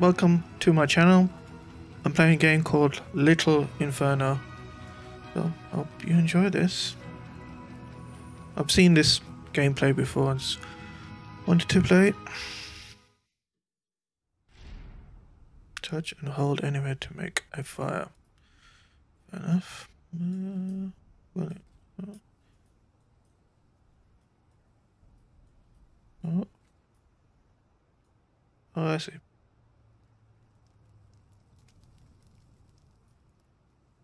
welcome to my channel. I'm playing a game called Little Inferno. So I hope you enjoy this. I've seen this gameplay before and wanted to play it. Touch and hold anywhere to make a fire. Fair enough. Oh, I see.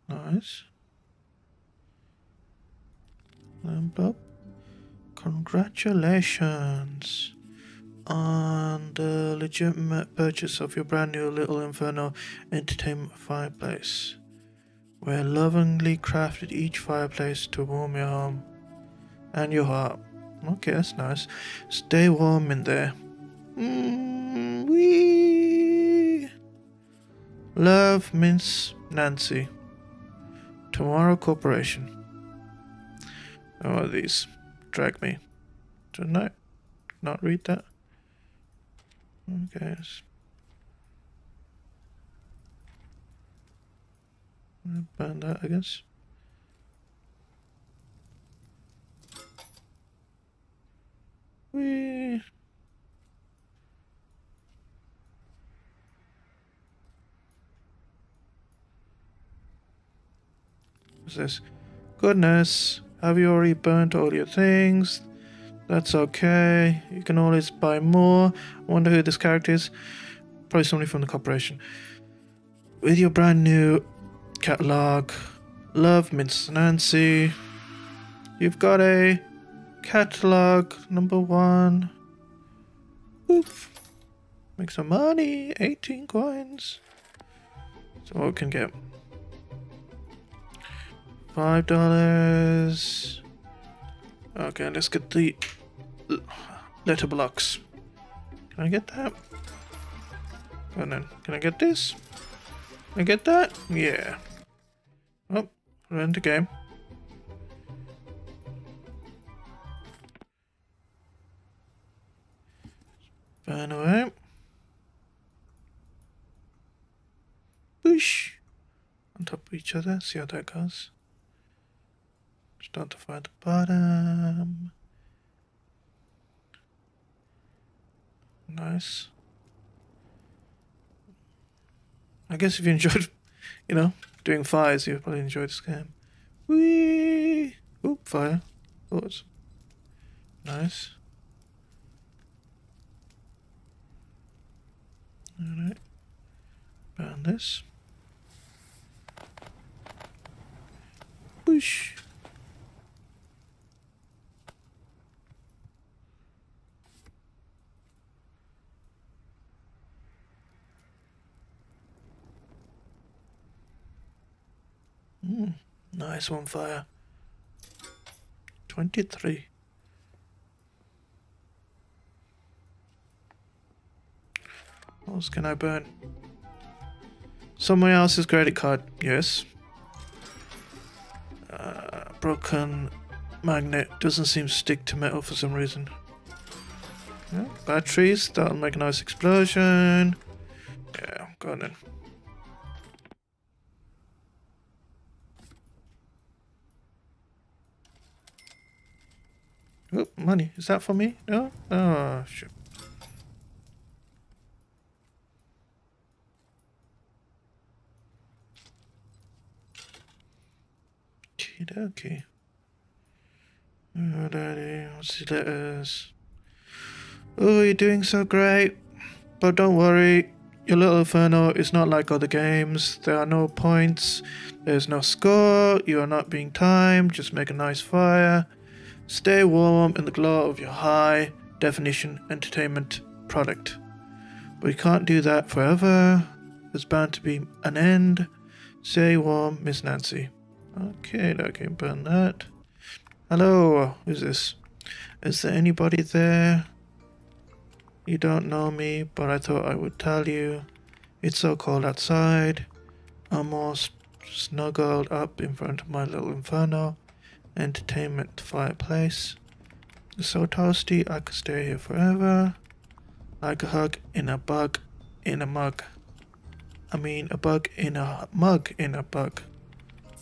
Nice. Lamp up. Congratulations on the legitimate purchase of your brand new Little Inferno entertainment fireplace. We're lovingly crafted each fireplace to warm your home and your heart. Okay, that's nice. Stay warm in there. We love Miss Nancy. Tomorrow Corporation. How are these? Drag me. Didn't I not read that? Okay. Burn that, I guess. Whee. What's this? Goodness. Have you already burnt all your things? That's okay. You can always buy more. I wonder who this character is. Probably somebody from the corporation. With your brand new catalog, love Miss Nancy. You've got a catalog number 1. Oof. Make some money. 18 coins. So what we can get? $5. Okay, let's get the letter blocks. Can I get that? And then, can I get this? Can I get that? Yeah. Oh, run the game. Burn away. Push. On top of each other, see how that goes. Start to find the bottom. Nice. I guess if you enjoyed, doing fires, you'll probably enjoy this game. Whee! Oop, fire. Thoughts. Nice. Alright. Burn this. Whoosh! Nice one, fire. 23. What else can I burn? Someone else's credit card, yes. Broken magnet, doesn't seem to stick to metal for some reason. Yeah. Batteries, that'll make a nice explosion. Yeah, go on then. Oh, money. Is that for me? No? Oh, shit. Okey-dokey. Oh, daddy. What's the letters? Oh, you're doing so great. But don't worry. Your Little Inferno is not like other games. There are no points. There's no score. You are not being timed. Just make a nice fire. Stay warm in the glow of your high-definition entertainment product. But you can't do that forever. There's bound to be an end. Stay warm, Miss Nancy. Okay, I can burn that. Hello, who's this? Is there anybody there? You don't know me, but I thought I would tell you. It's so cold outside. I'm all snuggled up in front of my Little Inferno entertainment fireplace. It's so toasty I could stay here forever, like a hug in a bug in a mug. I mean, a bug in a mug in a bug.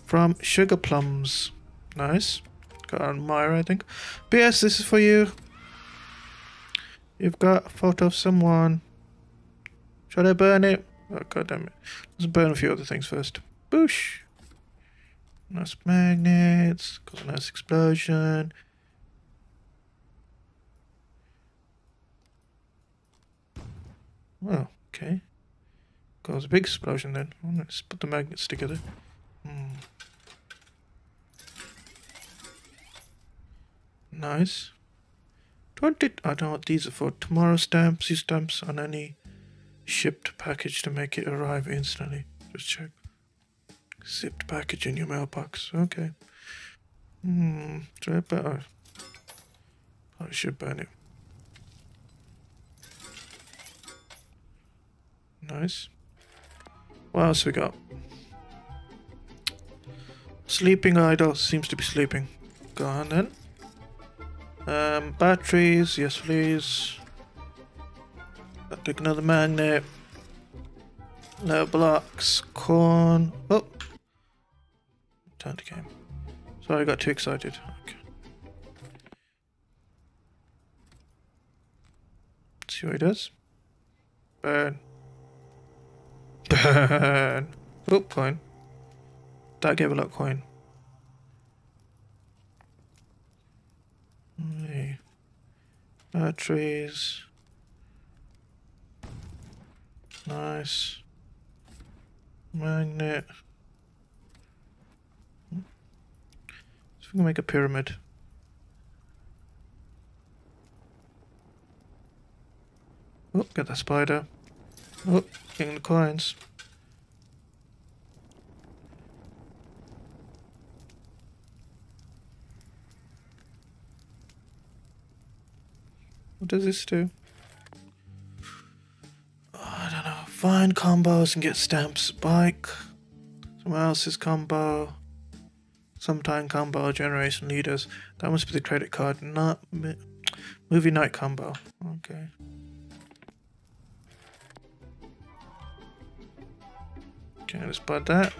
From Sugar Plums. Nice. Got Elmira, I think. P.S. This is for you. You've got a photo of someone. Should I burn it? Oh, God damn it. Let's burn a few other things first. Boosh. Nice magnets. Got a nice explosion. Well, okay. Cause a big explosion then. Let's put the magnets together. Nice. 20. I don't know what these are for. Tomorrow stamps. Use stamps on any shipped package to make it arrive instantly. Just check. Shipped package in your mailbox. Okay. Should I burn? Oh, I should burn it. Nice. What else we got? Sleeping idol seems to be sleeping. Go on then. Batteries, yes please. I'll take another magnet. No blocks, corn. Oh, turn the game. Sorry, I got too excited. Okay. Let's see what he does. Burn. Burn. Oh, coin. That gave a lot of coin. Hey. Batteries. Nice. Magnet. So we can make a pyramid. Oh, get that spider. Oh, getting the coins. What does this do? Oh, I don't know. Find combos and get stamps. Bike. Someone else's combo. Sometime combo. Generation leaders. That must be the credit card. Not movie night combo. Okay. Okay, let's buy that.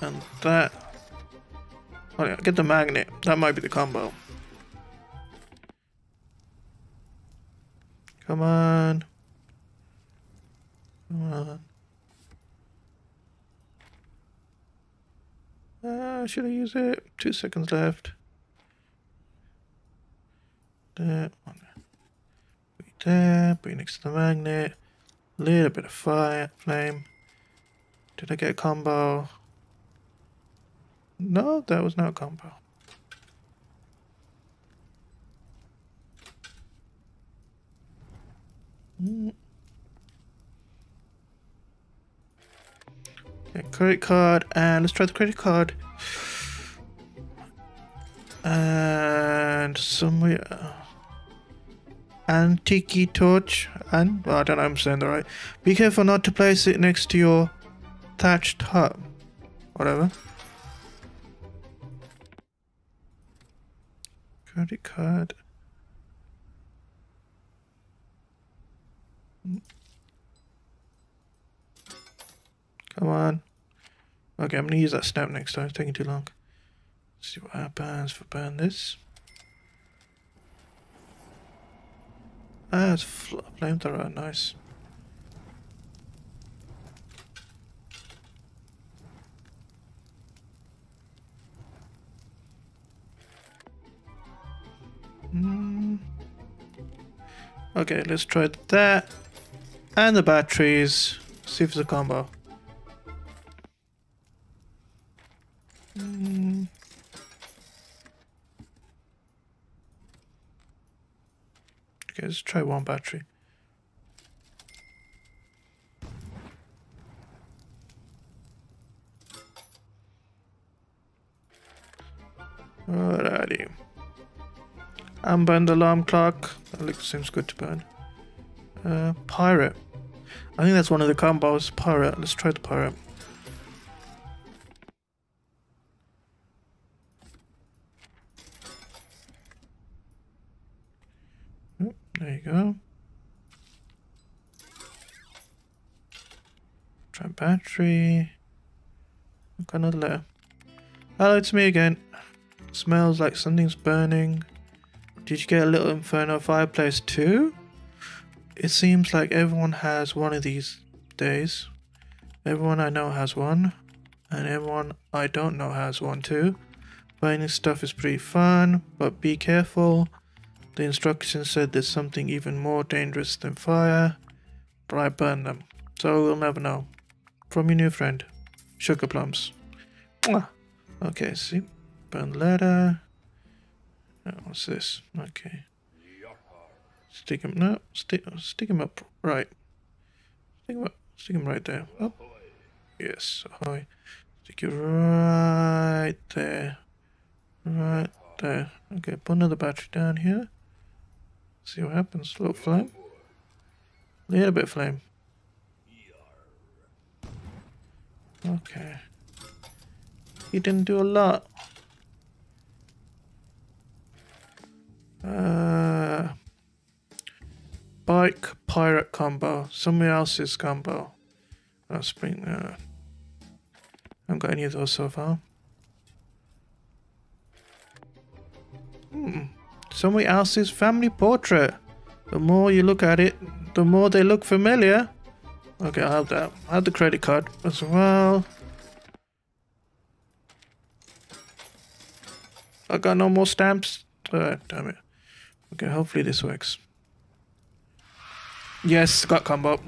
And that. Oh, yeah, get the magnet. That might be the combo. Come on. Come on. Should I use it? 2 seconds left. There. Put it there. Put it next to the magnet. Little bit of fire. Flame. Did I get a combo? No, that was not a combo. Okay, credit card, and let's try the credit card. And somewhere... Antique torch, and... Well, I don't know if I'm saying that right. Be careful not to place it next to your... Thatched hut, whatever. Credit card. Come on. Okay, I'm gonna use that snap next time. It's taking too long. Let's see what happens if I burn this. Ah, it's flamethrower. Nice. Okay, let's try that and the batteries. See if it's a combo. Okay, let's try one battery. Alrighty. Unburn the alarm clock. That looks, seems good to burn. Pirate. I think that's one of the combos. Pirate. Let's try the pirate. Oh, there you go. my battery. I've got another letter. Hello, it's me again. Smells like something's burning. Did you get a Little Inferno fireplace too? It seems like everyone has one of these days. Everyone I know has one, and everyone I don't know has one too. Finding stuff is pretty fun, but be careful. The instructions said there's something even more dangerous than fire, but I burned them, so we'll never know. From your new friend, Sugar Plums. Mwah! Okay, see, burn letter. Oh, what's this? Okay. Stick him up. Stick him up. Right. Stick him up. Stick him right there. Up. Yes. Ahoy. Stick it right there. Right there. Okay. Put another battery down here. See what happens. A little flame. A little bit of flame. Okay. He didn't do a lot. Bike pirate combo. Somebody else's combo. I'll spring. I haven't got any of those so far. Somebody else's family portrait. The more you look at it, the more they look familiar. Okay, I'll have that. I'll have the credit card as well. I got no more stamps. Damn it. Okay, hopefully this works. Yes, got combo.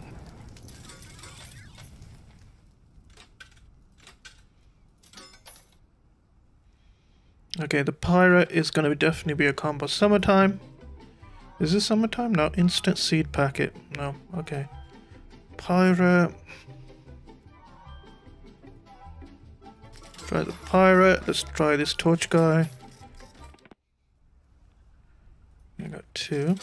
Okay, the pirate is going to definitely be a combo. Summertime. Is this summertime? No, instant seed packet. No, okay. Pirate. Try the pirate. Let's try this torch guy. I got two.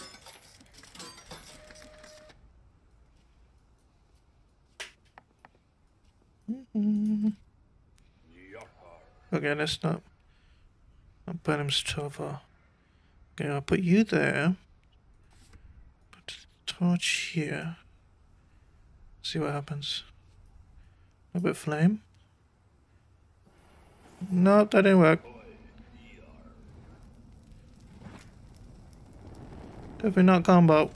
Okay, let's not. I'll burn him so far. Okay, I'll put you there. Put the torch here. See what happens. A little bit of flame. Nope, that didn't work. Definitely not combo.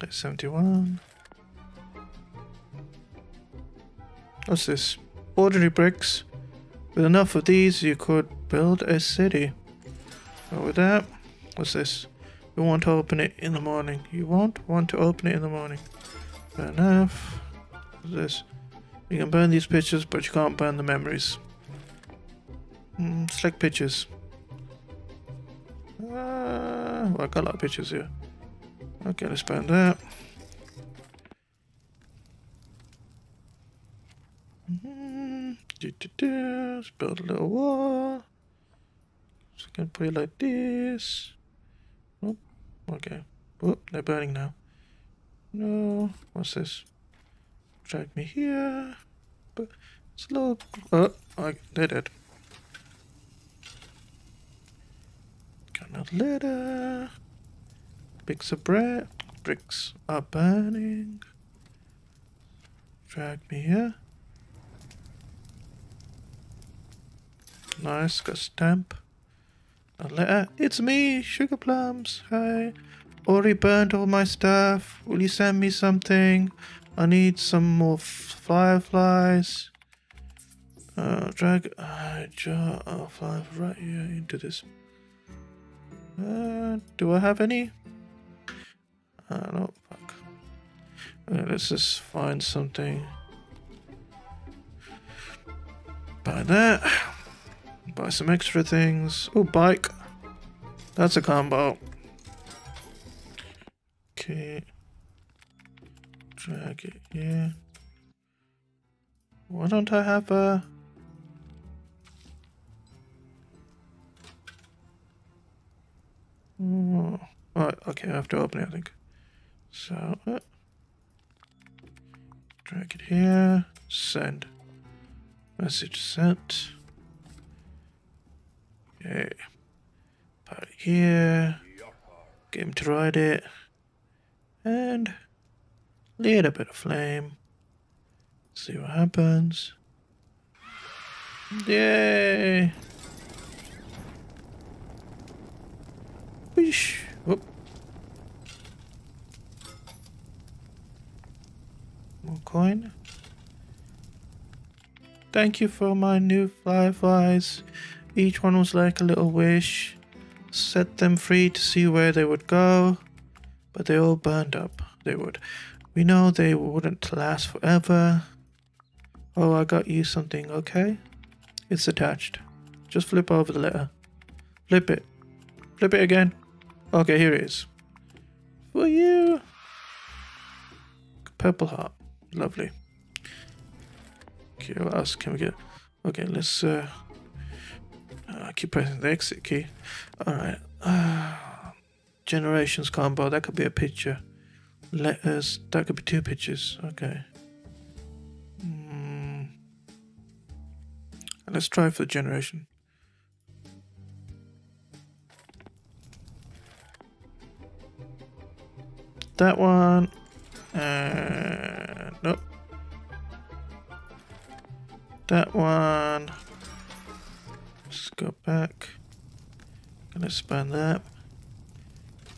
That's 71. What's this? Ordinary bricks. With enough of these, you could build a city. But with that, what's this? You want to open it in the morning. You won't want to open it in the morning. Fair enough. What's this? You can burn these pictures, but you can't burn the memories. Select pictures. Well, I got a lot of pictures here. Okay, let's burn that. Let's build a little wall. So I can put it like this. Oh, okay. Oh, they're burning now. No, what's this? Drag me here, but it's a little. Oh, they're dead. Got another letter. Bricks of bread. Bricks are burning. Drag me here. Nice, got a stamp. A letter. It's me, Sugar Plums. Hi. Already burned all my stuff. Will you send me something? I need some more fireflies. Drag a jar of fireflies right here into this. Do I have any? No, fuck. Let's just find something. Buy that. Buy some extra things. Oh, bike. That's a combo. Okay. Drag it here. Why don't I have a... Oh, okay, I have to open it, I think. So, drag it here. Send. Message sent. Okay. Put it here. Get him to ride it. And a little bit of flame. See what happens. Yay! Whoosh! Whoop. More coin. Thank you for my new fireflies. Each one was like a little wish. Set them free to see where they would go. But they all burned up. They would. We know they wouldn't last forever. Oh, I got you something, okay? It's attached. Just flip over the letter. Flip it. Flip it again. Okay, here it is. For you. Purple heart. Lovely. Okay, what else can we get? Okay, let's... I keep pressing the exit key. Alright. Generations combo. That could be a picture. Letters. That could be two pictures. Okay. Let's try for the generation. That one. Nope. That one. Let's go back. Gonna expand that.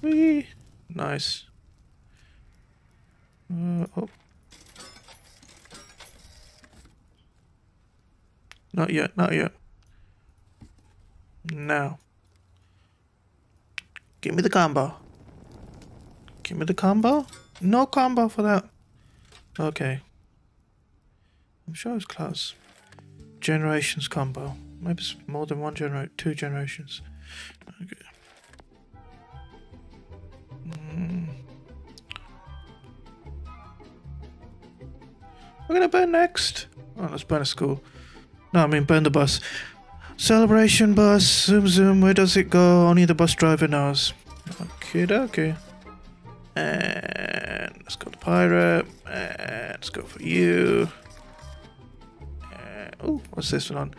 Whee! Nice. Oh. Not yet, not yet. Now. Give me the combo. Give me the combo? No combo for that. Okay. I'm sure it's close. Generations combo. Maybe it's more than one generation, two generations. Okay. We're gonna burn next. Oh, let's burn a school. No, I mean burn the bus. Celebration bus, zoom zoom, where does it go? Only the bus driver knows. Okay, okay. And let's go to pirate. And let's go for you. Oh, what's this one on?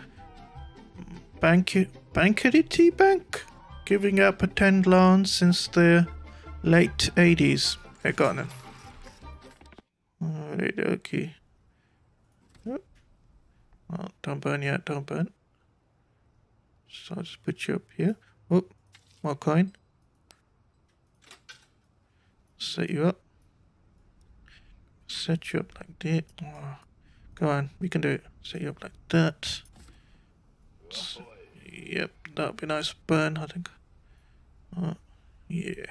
Bankerity Bank? Giving out pretend loans since the late 80s. I got them. Alright, okay. Oh, don't burn yet, don't burn. So I'll just put you up here. Oh, more coin. Set you up. Set you up like that. Oh, go on, we can do it. Set you up like that. So, yep, that would be nice. Burn, I think. Oh, yeah.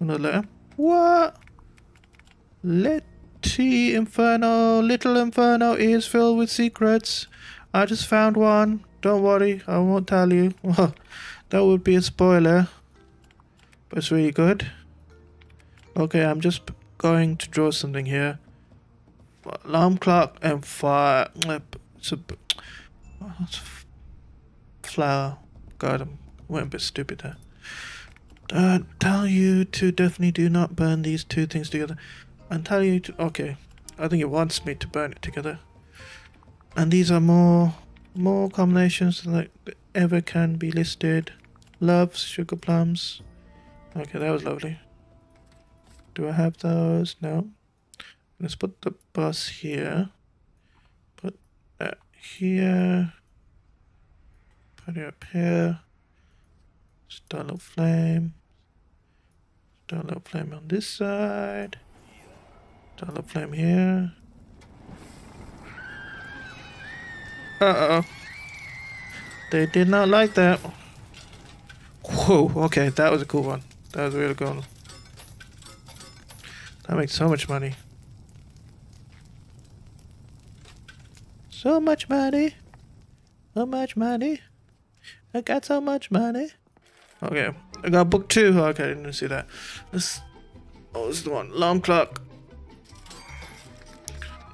Another letter. What? Let. Inferno, Little Inferno is filled with secrets. I just found one. Don't worry, I won't tell you. That would be a spoiler. But it's really good. Okay, I'm just going to draw something here. Alarm clock and fire. It's a flower. God, I went a bit stupid there. Tell you to definitely do not burn these two things together. And tell you to, okay, I think it wants me to burn it together. And these are more combinations than like ever can be listed. Loves, Sugar Plums. Okay, that was lovely. Do I have those? No. Let's put the bus here. Put that here. Put it up here. Start a little flame. Start a little flame on this side. Start a flame here. Uh-oh. They did not like that. Whoa, okay, that was a cool one. That was a really good one. That makes so much money. So much money. So much money. I got so much money. Okay, I got book 2. Okay, I didn't see that. This, oh, this is the one. Alarm clock.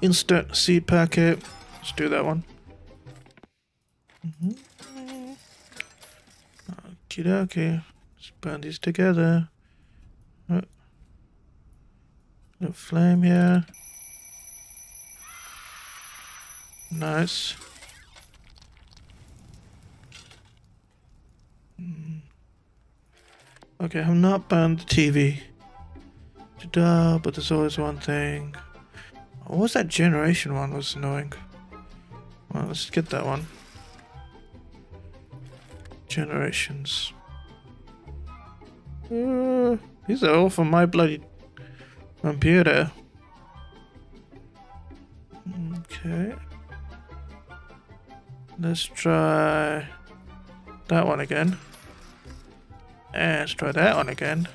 Instant seed packet. Let's do that one. Okie dokie. Let's burn these together. Little flame here. Nice. Okay, I have not banned the TV. Ta-da, but there's always one thing. What was that generation one? That was annoying. Well, let's get that one. Generations. These are all from my bloody computer. Okay. Let's try that one again. And let's try that one again.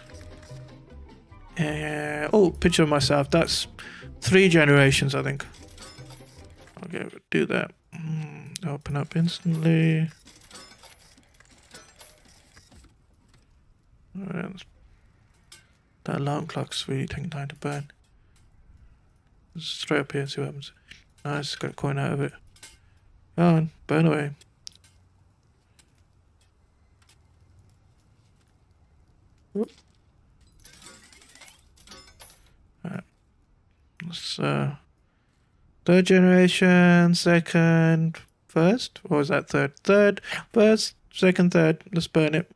Oh, picture of myself. That's 3 generations, I think. Okay, we'll do that. Open up instantly. Alright, that alarm clock's really taking time to burn. Let's straight up here and see what happens. Nice, got a coin out of it. Go on, burn away. Whoop. Alright, let's 3rd generation, 2nd, 1st, or is that 3rd? 3rd, 1st, 2nd, 3rd, let's burn it.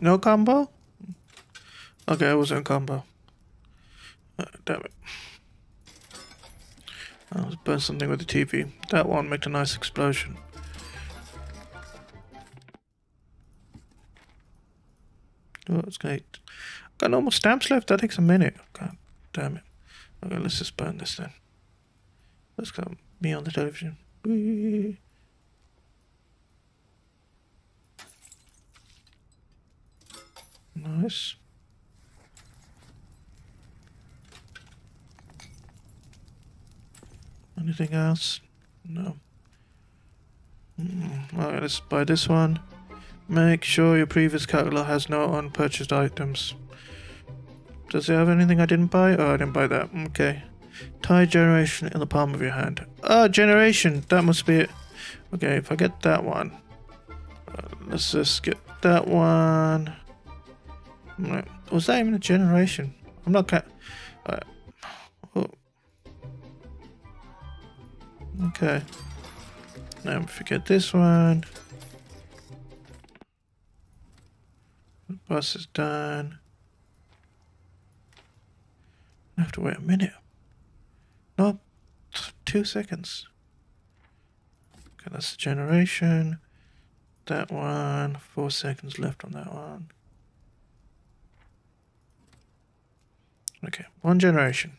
No combo? Okay, I was in combo. Damn it. I was burn something with the TV. That one made a nice explosion. Oh, it's great. I've got no more stamps left. That takes a minute. God damn it. Okay, let's just burn this then. Let's go. Me on the television. Whee. Nice. Anything else? No. Alright, let's buy this one. Make sure your previous catalog has no unpurchased items. Does it have anything I didn't buy? Oh, I didn't buy that. Okay. Tie generation in the palm of your hand. Ah, oh, generation! That must be it. Okay, if I get that one. Let's just get that one. Right. Was that even a generation? I'm not oh. Okay. Now forget this one. The bus is done. I have to wait a minute. Not 2 seconds. Okay, that's the generation. That one. 4 seconds left on that one. Okay, 1 generation.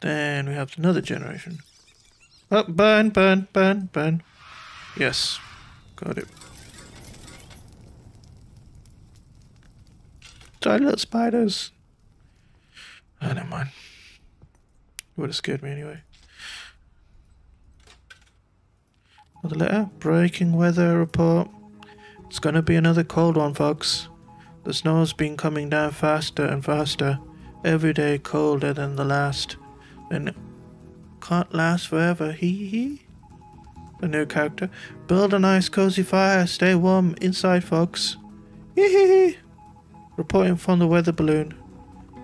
Then we have another generation. Oh, burn, burn, burn, burn. Yes, got it. Tiny little spiders. Oh, never mind. It would have scared me anyway. Another letter. Breaking weather report. It's gonna be another cold one, folks. The snow's been coming down faster and faster. Every day colder than the last, and can't last forever. Hee hee. The new character. Build a nice cozy fire. Stay warm inside, folks. Hee hee. Reporting from the weather balloon.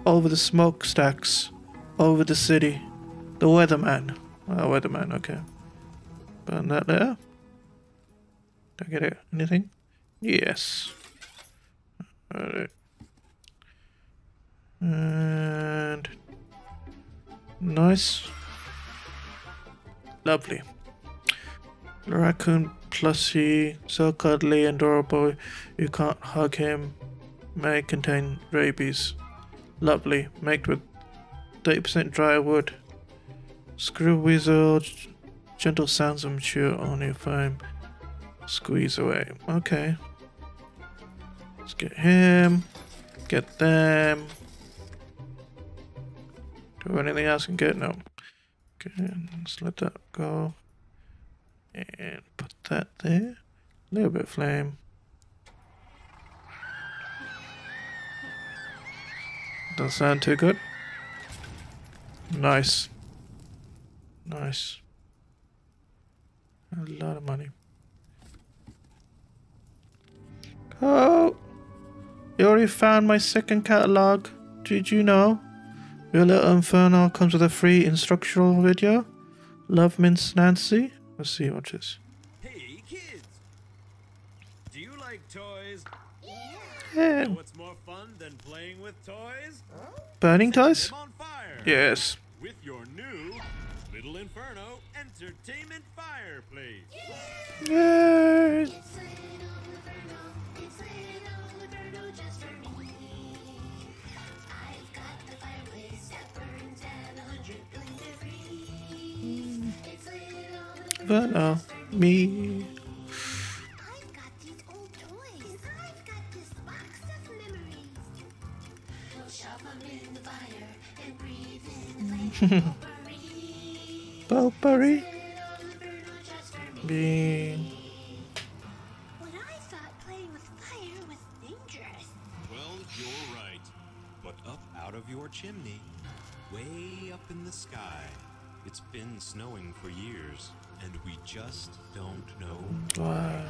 Over the smokestacks. Over the city. The weatherman. Oh, weatherman. Okay. Burn that there. Did I get it? Anything? Yes. All right. And nice, lovely. The raccoon plushie, so cuddly and adorable, you can't hug him. May contain rabies. Lovely, made with 30% dry wood. Screw weasel, gentle sounds and mature only foam. Squeeze away. Okay. Let's get him. Get them. Do anything else I can get? No. Okay, let's let that go. And put that there. A little bit of flame. Doesn't sound too good. Nice. Nice. A lot of money. Oh! You already found my 2nd catalog. Did you know? Your Little Inferno comes with a free instructional video. Love Mince Nancy. Let's see what it is. Hey, like toys. Yeah. What's more fun than playing with toys? Burning toys? Yes. With your new Little Inferno entertainment fireplace. Yes. It's Little Inferno just for me. I've got the fireplace that burns at 100 degrees. It's Little Inferno. Me. I've got these old toys. I've got this box of memories. We'll shove them in the fire and breathe in the flame. Potpourri. Bean. When I thought playing with fire was dangerous. Well, you're right. But up out of your chimney, way up in the sky. It's been snowing for years, and we just don't know why.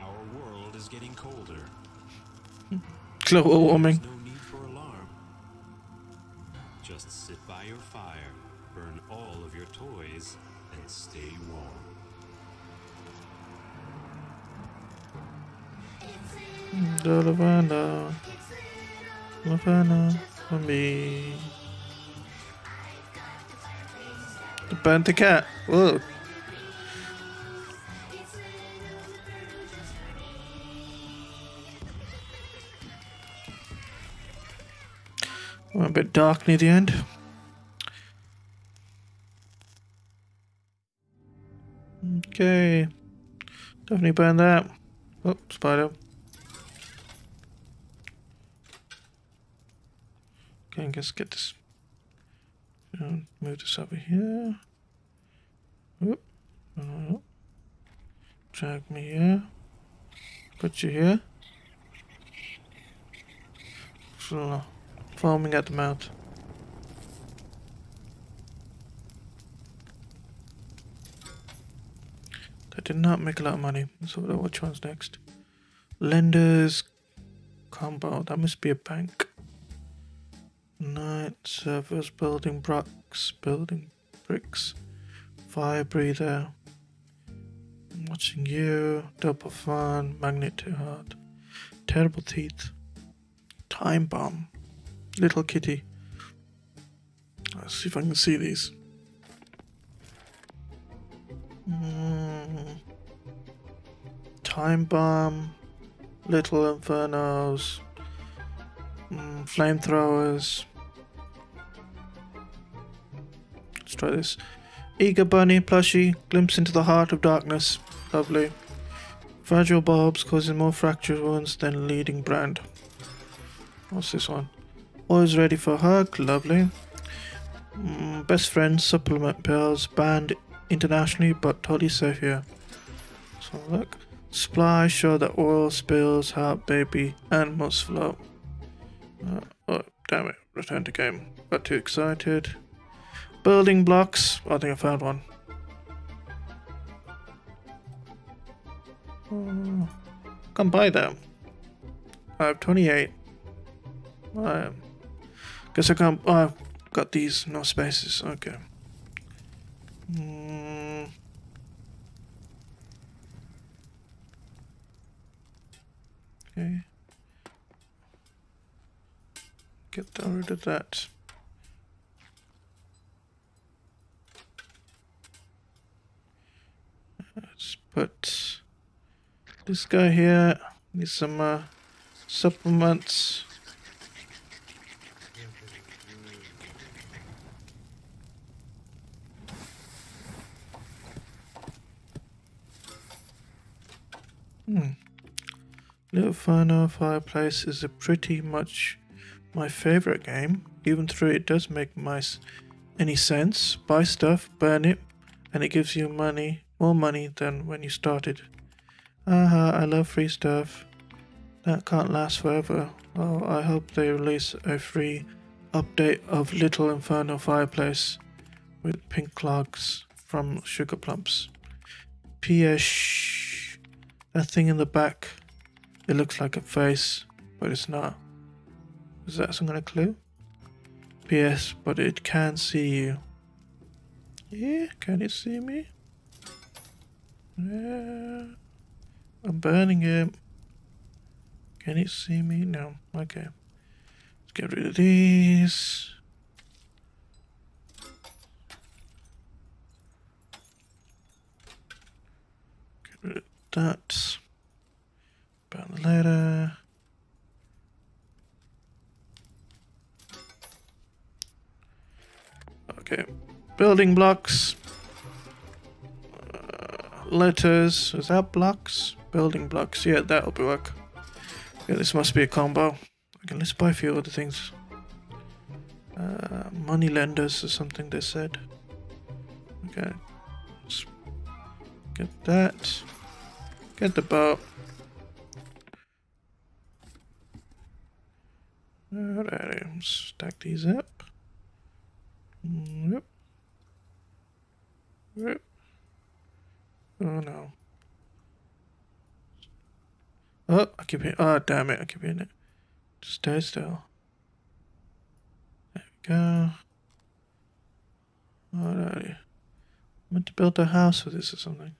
Our world is getting colder. Global warming. There's no need for alarm. Just sit by your fire, burn all of your toys, and stay warm. The Lavana. Lavana for me. Burnt the cat. Whoa. Went a bit dark near the end. Okay. Definitely burn that. Oh, spider. Okay, I guess get this. Move this over here. Whoop. Drag me here. Put you here. Foaming at the mouth. That did not make a lot of money. Let's sort out which one's next. Lenders combo. That must be a bank. Night servers, building bricks, fire breather. I'm watching you. Double fun, magnet too hard, terrible teeth, time bomb, little kitty. Let's see if I can see these. Time bomb, Little Infernos, flamethrowers. Let's try this. Eager bunny, plushie, glimpse into the heart of darkness. Lovely. Fragile bulbs causing more fractured wounds than leading brand. What's this one? Always ready for a hug. Lovely. Best friends, supplement pills, banned internationally but totally safe here. So look. Supply, show that oil spills, heart baby, animals float. Oh, damn it. Return to game. Got too excited. Building blocks. I think I found one. Come buy them. I have 28. Guess I can't. Oh, I've got these. No spaces. Okay. Okay. Get rid of that. Let's put this guy here. Need some supplements. Little Inferno Fireplace is a pretty much my favorite game, even though it does make any sense. Buy stuff, burn it, and it gives you money, more money than when you started. I love free stuff. That can't last forever. Oh, I hope they release a free update of Little Inferno Fireplace with pink clogs from Sugar Plums. P.S. That thing in the back, it looks like a face, but it's not. Is that some kind of clue? P.S. But it can see you. Yeah, can it see me? Yeah. I'm burning it. Can it see me? No. Okay. Let's get rid of these. Get rid of that. About the ladder. Okay. Building blocks. Letters. Is that blocks? Building blocks. Yeah, that'll work. Okay, this must be a combo. Okay, let's buy a few other things. Money lenders or something they said. Okay. Let's get that. Get the boat. Alrighty, stack these up. Yep. Yep. Oh no. Oh, I keep hitting. Oh, damn it. I keep hitting it. Just stay still. There we go. Alrighty. I meant to build a house with this or something.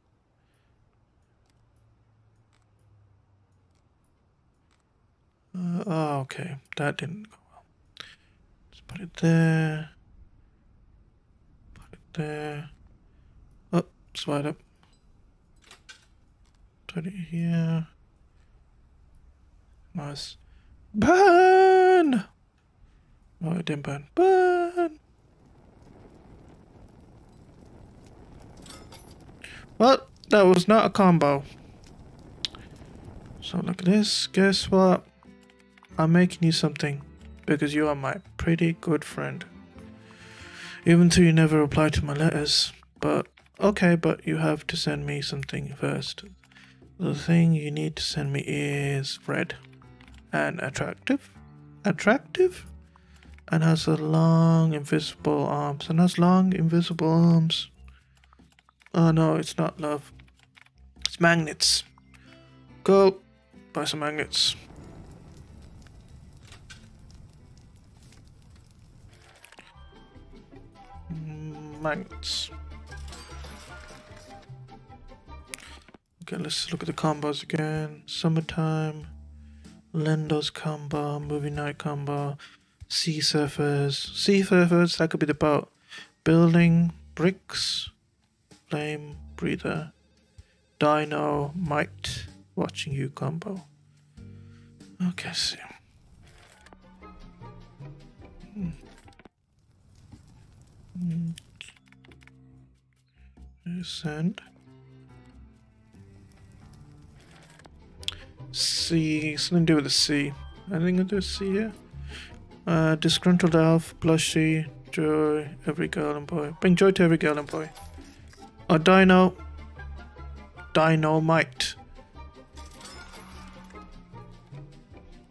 Oh, okay. That didn't go well. Just put it there. Put it there. Oh, slide up. Put it here. Nice. Burn! Oh, it didn't burn. Burn! Well, that was not a combo. So look at this. Guess what? I'm making you something because you are my pretty good friend. Even though you never reply to my letters. But, okay, but you have to send me something first. The thing you need to send me is red and attractive. Attractive? And has a long invisible arms. And has long invisible arms. Oh no, it's not love. It's magnets. Go buy some magnets. Magnets. Okay, let's look at the combos again. Summertime, Lendo's combo, movie night combo, sea surfers. Sea surfers, that could be the boat. Building, bricks, flame, breather, dino, might, watching you combo. Okay, see. Send. C, something to do with a C. Anything to do with C here? Disgruntled elf, blushy, joy, every girl and boy. Bring joy to every girl and boy. A dino. Dynamite.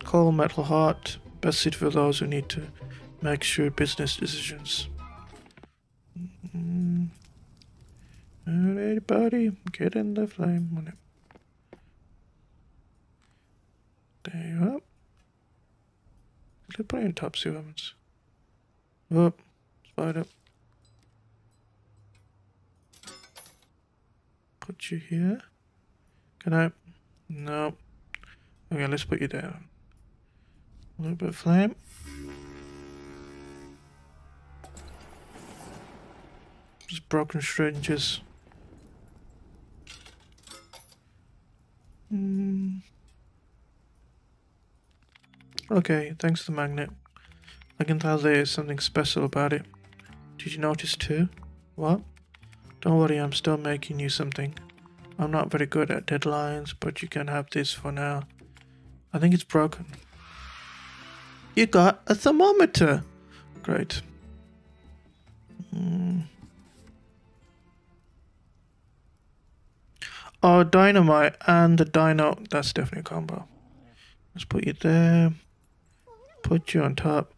Coal, metal heart. Best suited for those who need to make sure business decisions. Alright, buddy. Get in the flame on it. There you are. Let's put it on top, see what happens. Oh, spider. Put you here. Can I? No. Okay, let's put you down. A little bit of flame. Just broken strangers. Okay, thanks to the magnet. I can tell there is something special about it. Did you notice too? What? Don't worry, I'm still making you something. I'm not very good at deadlines, but you can have this for now. I think it's broken. You got a thermometer! Great. Oh, dynamite and the dino. That's definitely a combo. Let's put you there. Put you on top.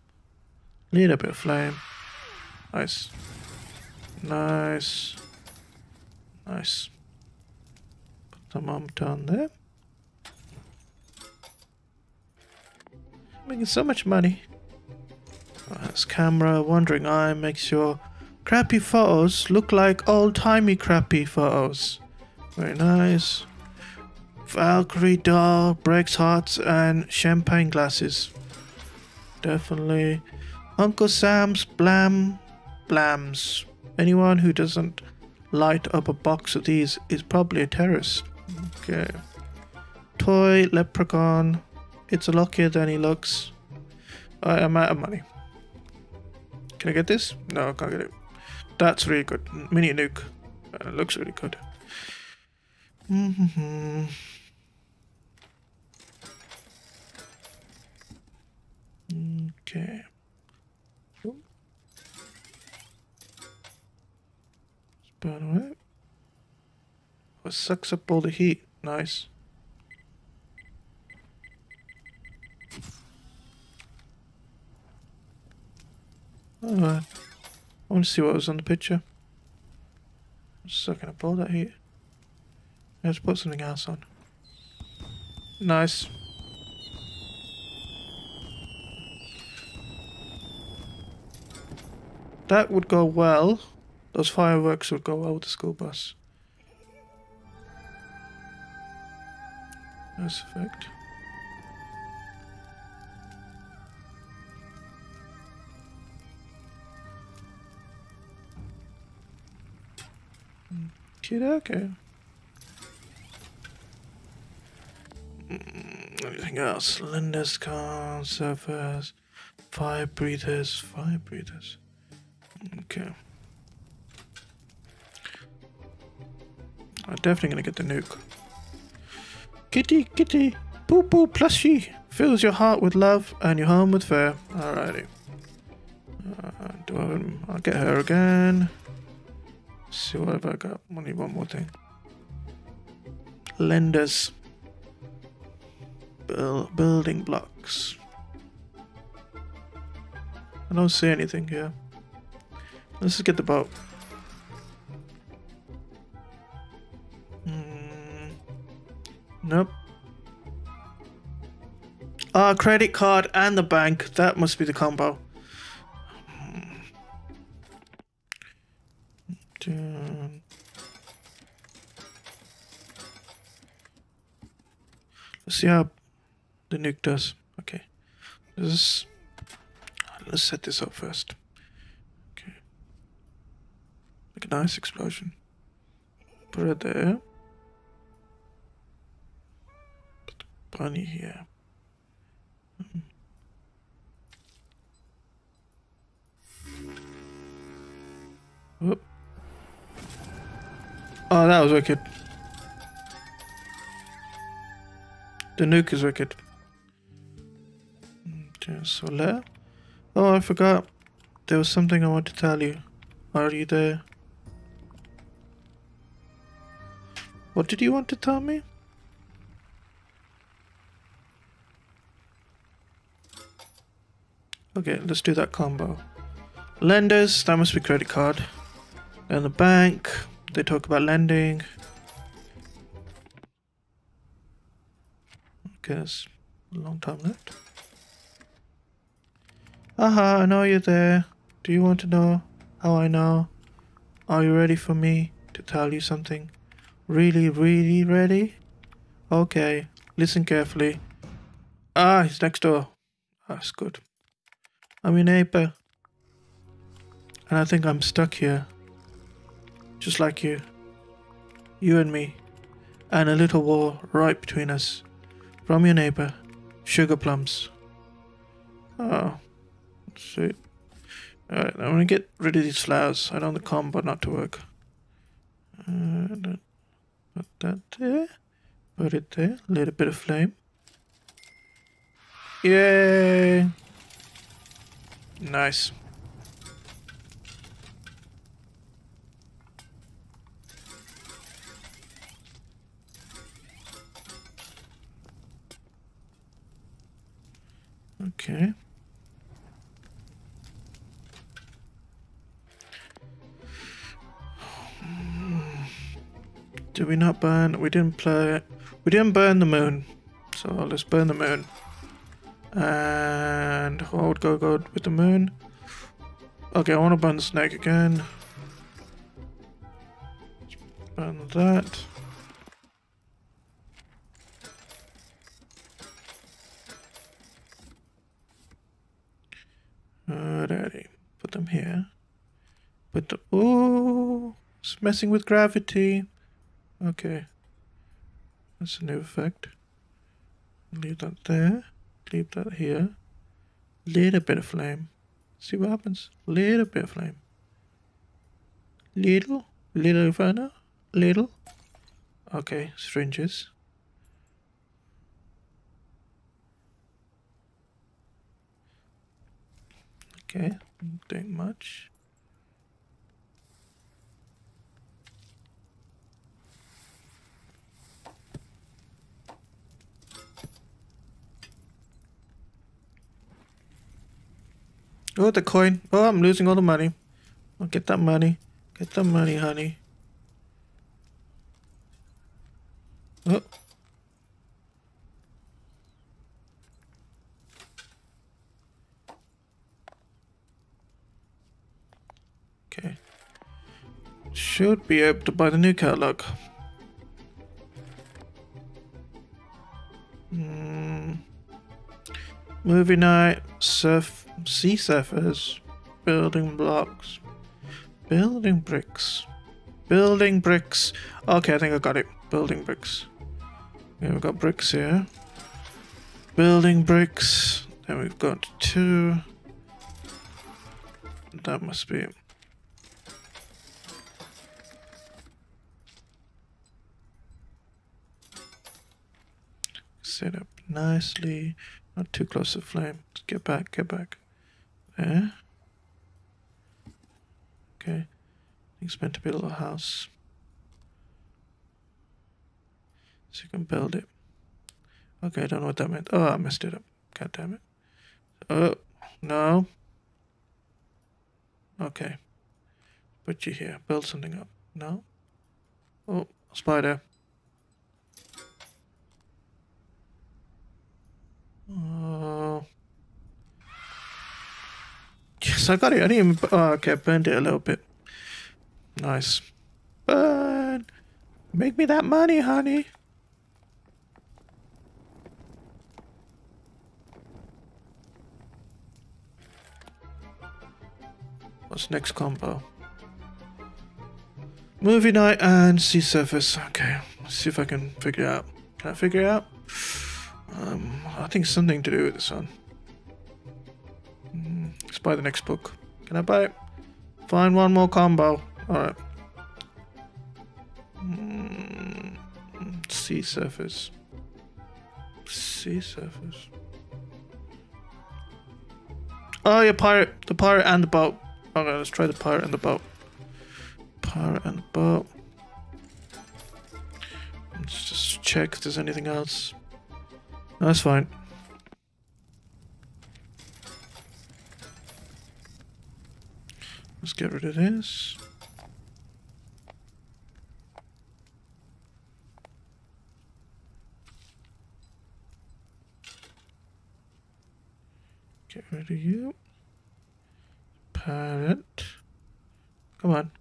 Little bit of flame. Nice. Nice. Nice. Put the mom down there. Making so much money. Oh, that's camera. Wandering eye makes your crappy photos look like old-timey crappy photos. Very nice. Valkyrie doll breaks hearts and champagne glasses. Definitely. Uncle Sam's blams. Anyone who doesn't light up a box of these is probably a terrorist. Okay. Toy leprechaun. It's luckier than he looks. I am out of money. Can I get this? No, I can't get it. That's really good. Mini nuke. Looks really good. Mm-hmm. Okay. Burn away. It sucks up all the heat. Nice. Alright. I want to see what was on the picture. It's sucking up all that heat. Let's put something else on. Nice. That would go well. Those fireworks would go well with the school bus. Nice effect. Kid, okay. Anything else? Cylinders, cars, surfers, fire breathers. Okay. I'm definitely gonna get the nuke. Kitty, poo poo plushie. Fills your heart with love and your home with fear. Alrighty. I'll get her again. Let's see what have I got. Only one more thing. Lenders. Building blocks. I don't see anything here. Let's just get the boat. Nope. Ah, credit card and the bank. That must be the combo. Let's see how the nuke does. Okay. Let's set this up first. Okay. Like a nice explosion. Put it there. Bunny here. Whoop. Oh, that was wicked. The nuke is wicked. So there. Oh, I forgot. There was something I wanted to tell you. Are you there? What did you want to tell me? Okay, let's do that combo. Lenders, that must be credit card. And the bank, they talk about lending. Okay, that's a long time left. Aha, I know you're there. Do you want to know how I know? Are you ready for me to tell you something? Really, really ready? Okay, listen carefully. Ah, he's next door. That's good. I'm in Aper, and I think I'm stuck here, just like you and me, and a little war right between us, from your neighbor, Sugar Plums. Oh, sweet. Alright, I'm gonna get rid of these flowers. I don't want the combo not to work. Put that there, put it there, a little bit of flame. Yay! Nice. Okay. Did we not burn? We didn't burn the moon. So let's burn the moon. And hold go with the moon. Okay, I want to burn the snake again. Burn that. Ooh, it's messing with gravity. Okay. That's a new effect. Leave that there. Leave that here. Little bit of flame. See what happens. Little bit of flame. Little inferno. Little. Okay, syringes. Okay, not doing much. Oh, the coin. Oh, I'm losing all the money. Oh, get that money. Get that money, honey. Oh. Okay. Should be able to buy the new catalog. Movie night, surf, sea surfers, building blocks, building bricks, building bricks. Okay, I think I got it. Building bricks. Yeah, we've got bricks here. Building bricks. Then we've got two. That must be it. Set up nicely. Not too close to flame. Let's get back there. Okay, it's meant to be a little house, so you can build it. Okay, I don't know what that meant. Oh, I messed it up. God damn it. Oh no. Okay, put you here. Build something up. No. Oh, spider. Oh. Yes, I got it. I didn't even. Oh, okay, I burned it a little bit. Nice. Burn. Make me that money, honey. What's next combo? Movie night and sea surface. Okay, let's see if I can figure it out. Can I figure it out? I think something to do with this one. Let's buy the next book. Can I buy it? Find one more combo. Alright. Sea surface. Sea surface. Oh, yeah, pirate. The pirate and the boat. Okay, let's try the pirate and the boat. Pirate and the boat. Let's just check if there's anything else. That's fine. Let's get rid of this. Get rid of you. Parrot. Come on.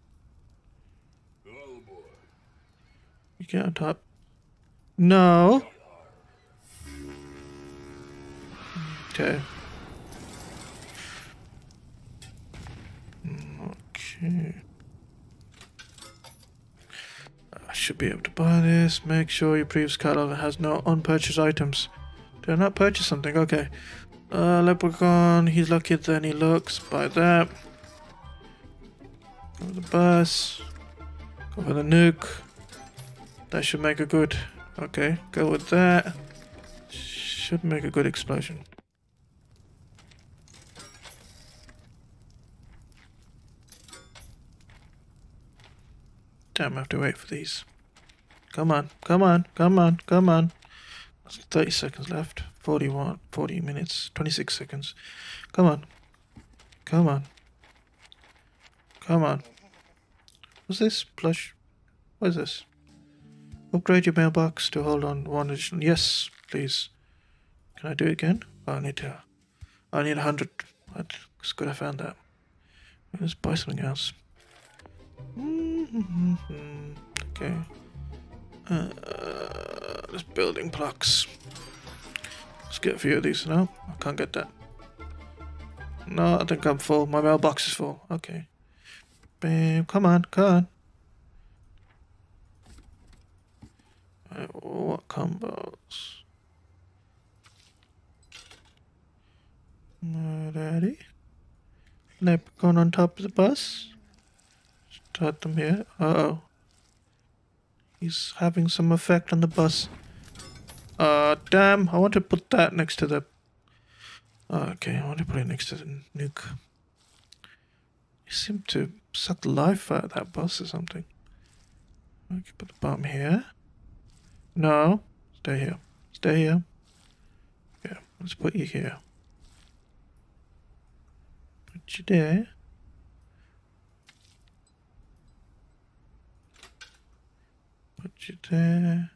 You get on top. No. Okay. Okay. I should be able to buy this. Make sure your previous catalog has no unpurchased items. Did I not purchase something? Okay. Leprechaun. He's luckier than he looks. Buy that. Go for the bus. Go for the nuke. That should make a good. Okay. Go with that. Should make a good explosion. Damn, I have to wait for these. Come on, come on, come on, come on. 30 seconds left. 41, 40 minutes, 26 seconds. Come on. Come on. Come on. What's this? Plush. What is this? Upgrade your mailbox to hold on one additional. Yes, please. Can I do it again? Oh, I need 100. It's good I found that. Let's buy something else. Okay. There's building blocks. Let's get a few of these now. I can't get that. No, I think I'm full. My mailbox is full. Okay. Babe, come on, come on. What combos? Alrighty. Leprechaun on top of the bus. Start them here. Uh-oh. He's having some effect on the bus. Damn, I want to put that next to the... Okay, I want to put it next to the nuke. It seemed to suck the life out of that bus or something. I can put the bomb here. No, stay here. Stay here. Yeah, let's put you here. Put you there. Put you there.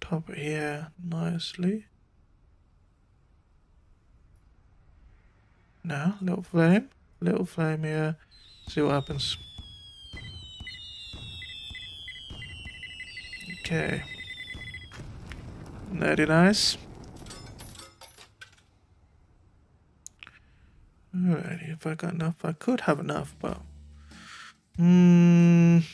Top it here nicely. Now, little flame. Little flame here. See what happens. Okay. Very nice. Alrighty, if I got enough, I could have enough, but... Leave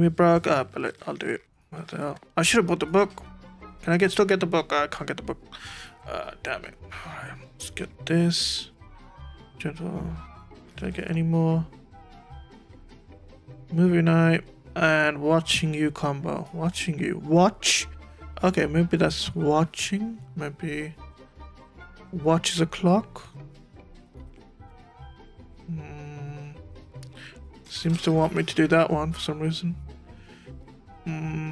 me broke up. I'll do it. What the hell? I should have bought the book. Can I still get the book? I can't get the book. Damn it. Alright, let's get this. Gentle. Did I get any more? Movie night and watching you combo. Watching you. Watch? Okay, maybe that's watching. Maybe... Watch the clock. Seems to want me to do that one for some reason.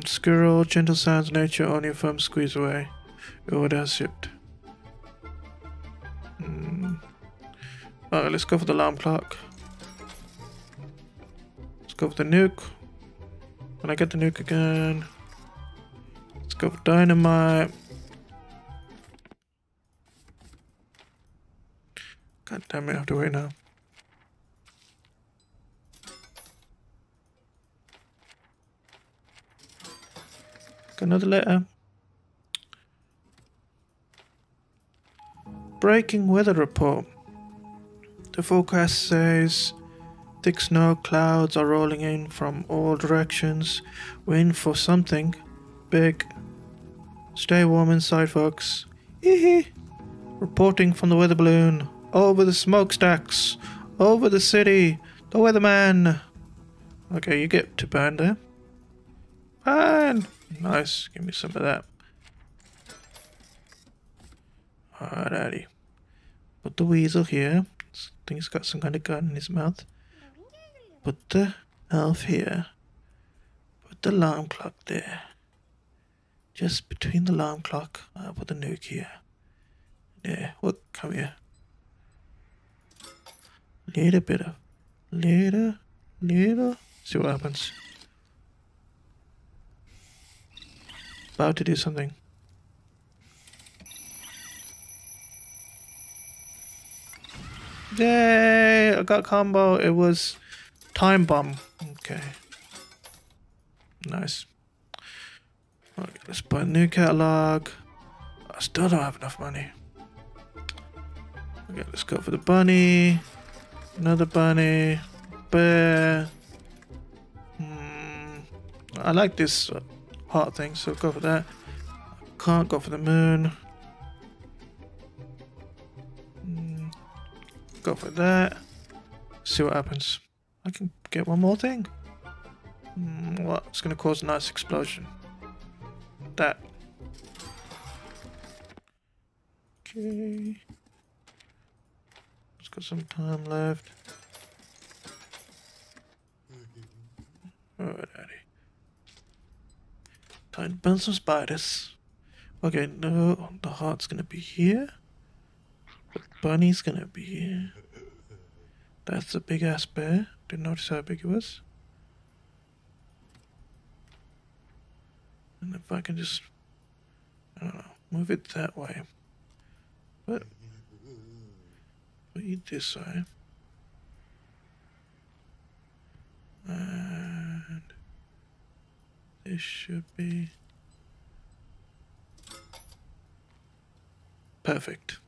Squirrel, gentle sounds, nature, only a firm squeeze away. Oh, that's it. Alright, let's go for the alarm clock. Let's go for the nuke. When I get the nuke again. Let's go for dynamite. God damn it, I have to wait now. Got another letter. Breaking weather report. The forecast says thick snow clouds are rolling in from all directions. We're in for something big. Stay warm inside, folks. Hee. Reporting from the weather balloon. Over the smokestacks, over the city, the weatherman. Okay, you get to burn there. Burn! Nice, give me some of that. Alrighty. Put the weasel here. I think he's got some kind of gun in his mouth. Put the elf here. Put the alarm clock there. Just between the alarm clock, I'll put the nuke here. Yeah, well, come here. Later, bitter. Later, later. See what happens. About to do something. Yay! I got combo. It was time bomb. Okay. Nice. Okay, let's buy a new catalog. I still don't have enough money. Okay, let's go for the bunny. Another bunny, bear. I like this heart thing, so go for that. Can't go for the moon. Go for that. See what happens. I can get one more thing. What? It's gonna cause a nice explosion. That. Okay. Got some time left. Alrighty. Time to burn some spiders. Okay, no, the heart's gonna be here. The bunny's gonna be here. That's a big ass bear. Didn't notice how big it was. And if I can just, I don't know, move it that way. But eat this way and this should be perfect.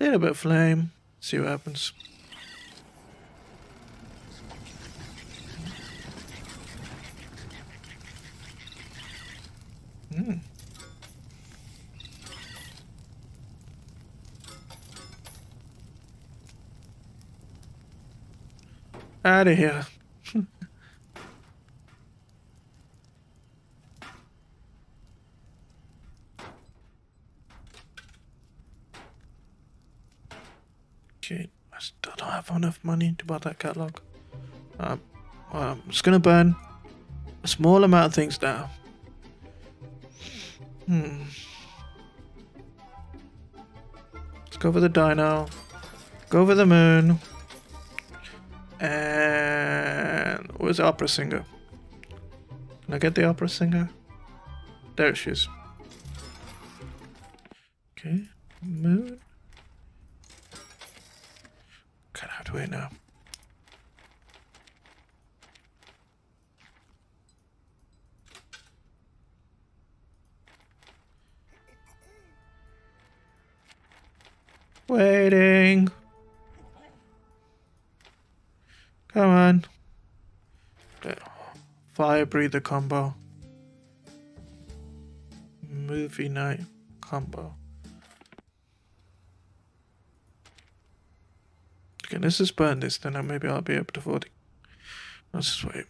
Little bit of flame, see what happens. Out of here. Okay, I still don't have enough money to buy that catalog. I'm just gonna burn a small amount of things now. Let's go for the dino. Go for the moon. And where's the opera singer? Can I get the opera singer? There she is. Okay, moon. Can't have to wait now. Waiting. Come on. Fire breather combo. Movie night combo. Okay, let's just burn this, then maybe I'll be up to 40. Let's just wait.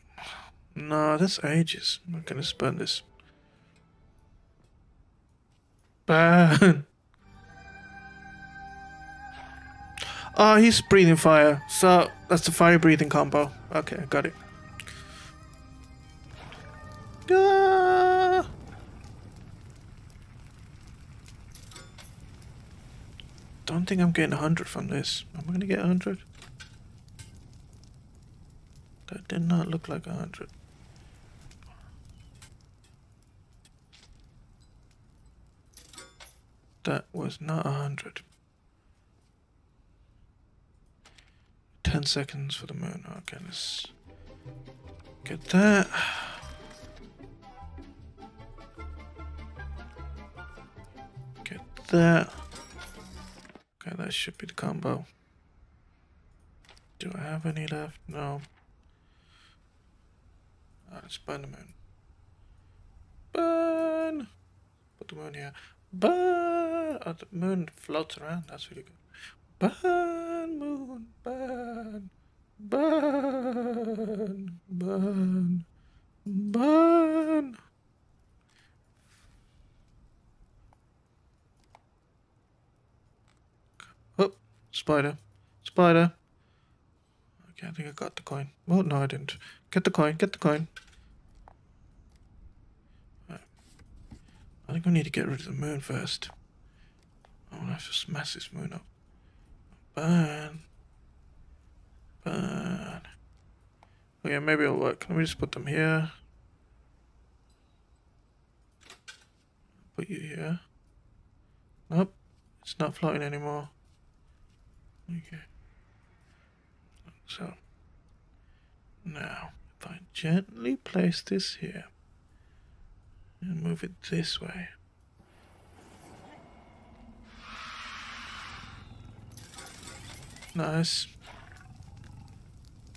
No, that's ages. Okay, let's burn this. Burn! Oh, he's breathing fire, so that's the fire breathing combo. Okay, got it. Ah! Don't think I'm getting 100 from this. Am I gonna get 100? That did not look like 100. That was not 100. 10 seconds for the moon. Okay, let's get that. Get that. Okay, that should be the combo. Do I have any left? No. Alright, let's burn the moon. Burn! Put the moon here. Burn! Oh, the moon floats around. That's really good. Burn, moon, burn, burn, burn, burn. Oh, spider, spider. Okay, I think I got the coin. Well, no, I didn't. Get the coin, get the coin. Right. I think I need to get rid of the moon first. I'm gonna have to smash this moon up. Burn. Burn. Oh yeah, maybe it'll work. Let me just put them here. Put you here. Nope. It's not floating anymore. Okay. So. Now, if I gently place this here. And move it this way. Nice.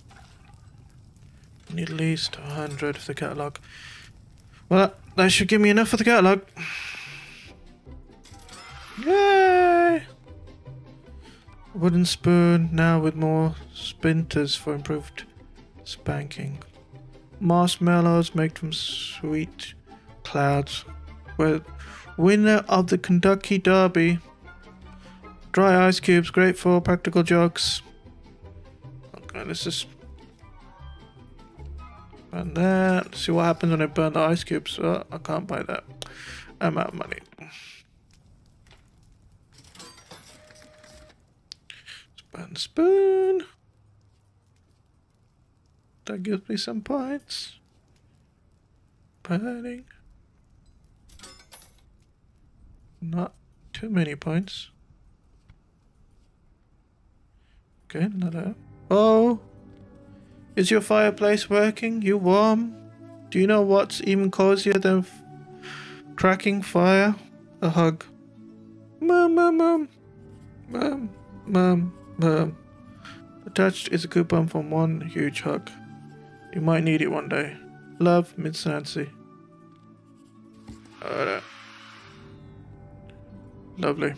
I need at least 100 for the catalog. Well, that should give me enough for the catalog. Yay! Wooden spoon now with more splinters for improved spanking. Marshmallows made from sweet clouds. Well, winner of the Kentucky Derby. Dry ice cubes, great for practical jokes. Okay, let's just burn that. Let's see what happens when I burn the ice cubes. Oh, I can't buy that. I'm out of money. Let's burn the spoon. That gives me some points. Burning. Not too many points. Okay, another. Oh, is your fireplace working? You warm? Do you know what's even cozier than cracking fire? A hug. Mum, mum, mum. Mum, mum, mum. Attached is a coupon from one huge hug. You might need it one day. Love, Miss Nancy. Lovely.